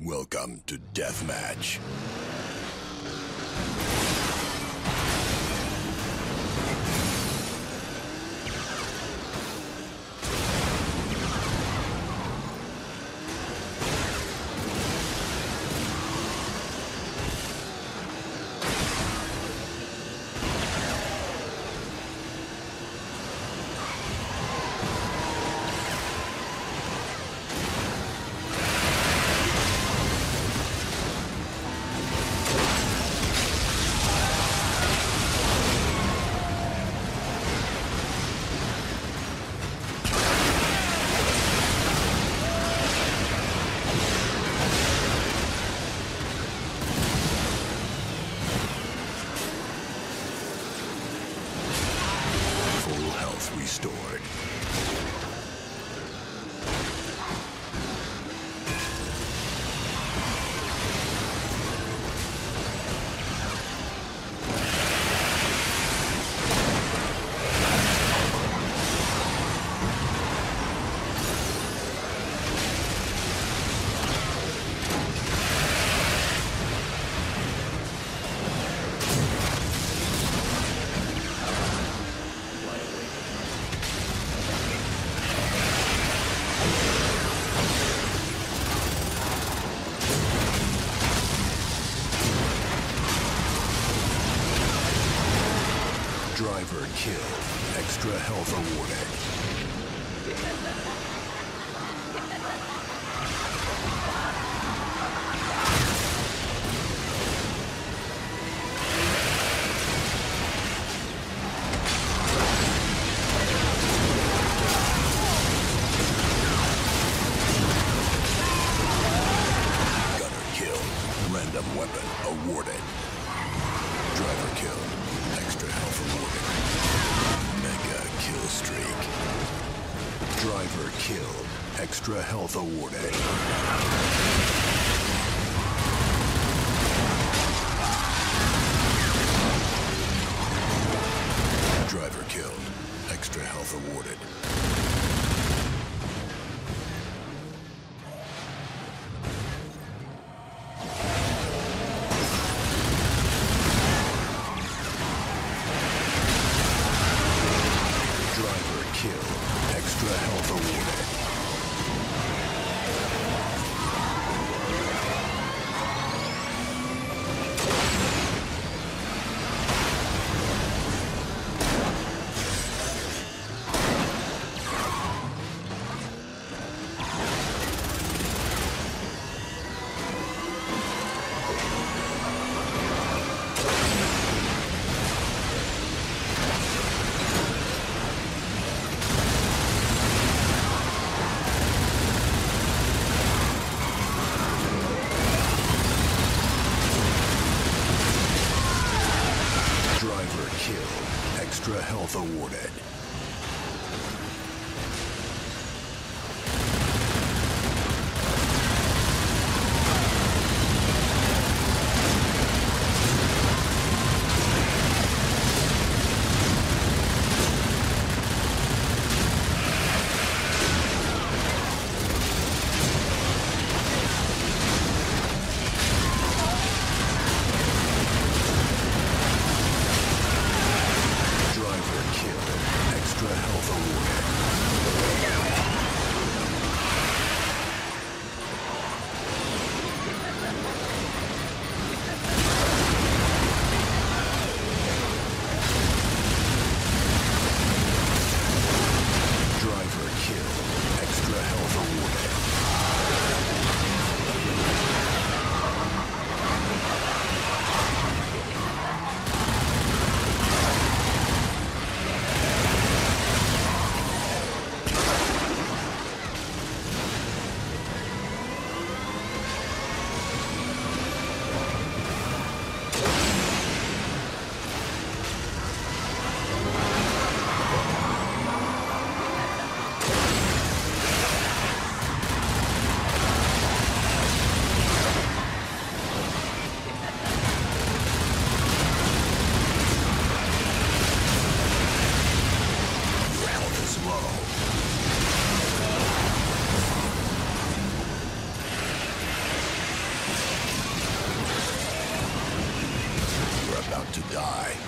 Welcome to Deathmatch. Restored. Driver killed. Extra health awarded. Gunner killed. Random weapon awarded. Driver killed. Extra health awarded. Mega kill streak. Driver killed. Extra health awarded. Driver killed. Extra health awarded. Extra health awarded. Killed.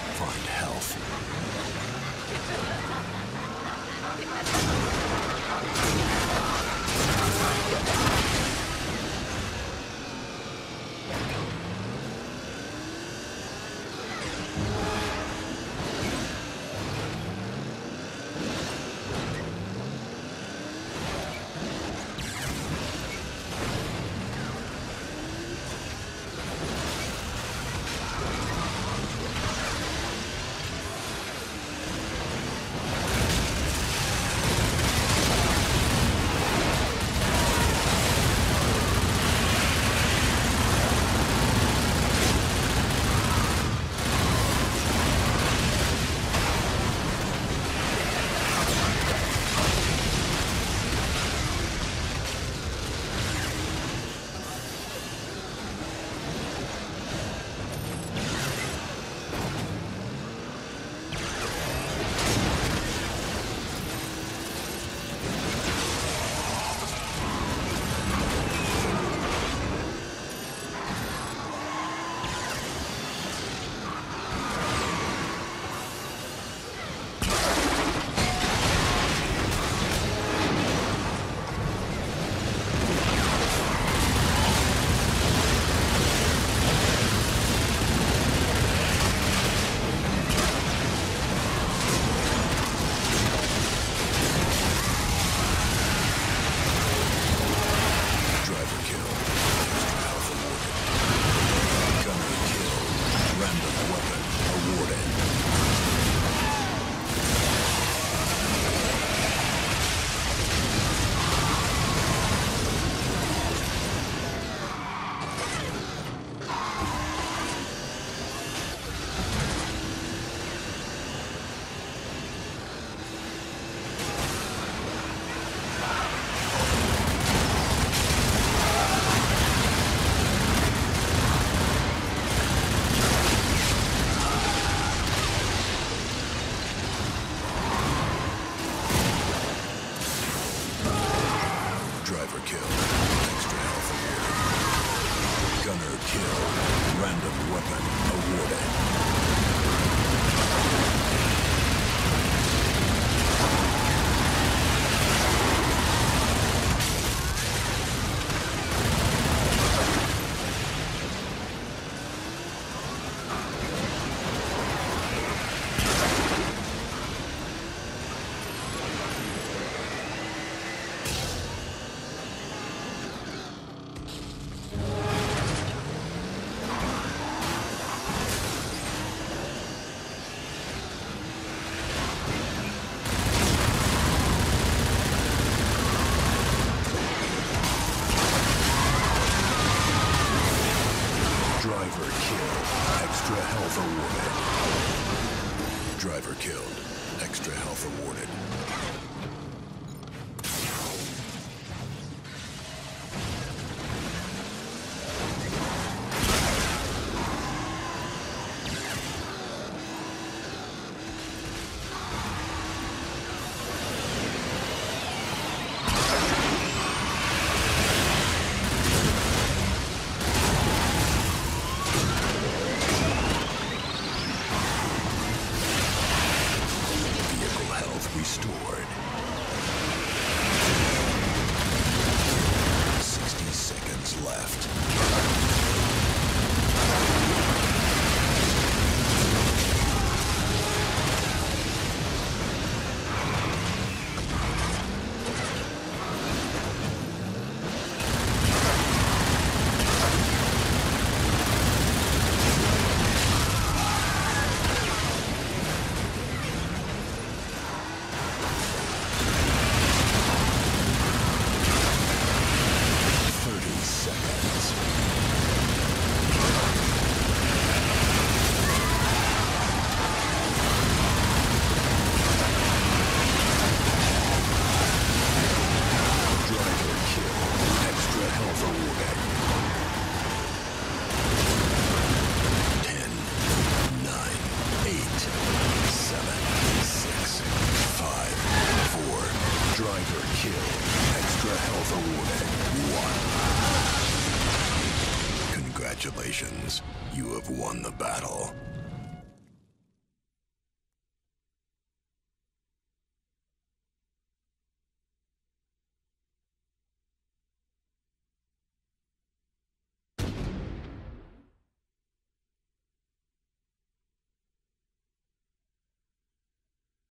find Driver killed. Extra health awarded.